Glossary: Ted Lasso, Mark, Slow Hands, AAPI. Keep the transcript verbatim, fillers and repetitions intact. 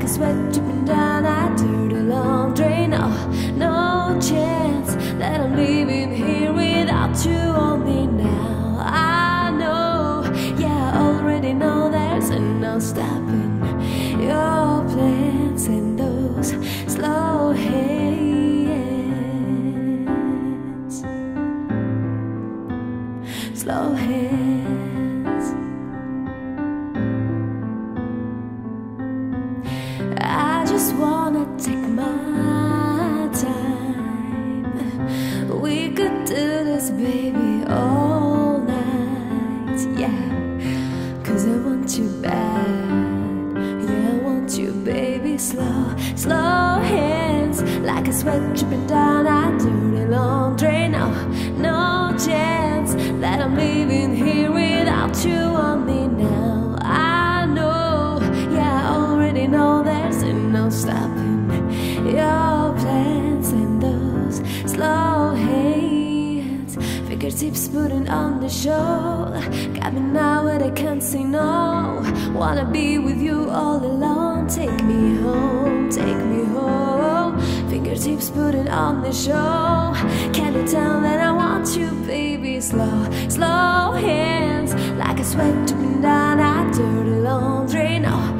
can sweat dripping down, I do the long drain. No, no chance that I'm leaving here without you on me now. I know, yeah, I already know there's no stopping your plans and those slow hands. Slow hands. I just wanna take my time. We could do this, baby, all night, yeah. Cause I want you bad, yeah, I want you, baby. Slow, slow hands, like a sweat dripping down. I do the long drain, no, no chance that I'm leaving here without you on me now. I know, yeah, I already know that. No stopping your plans and those slow hands. Fingertips putting on the show, got me now and I can't say no. Wanna be with you all alone. Take me home, take me home. Fingertips putting on the show, can you tell that I want you, baby? Slow, slow hands, like a sweat dripping down. I do the laundry, no,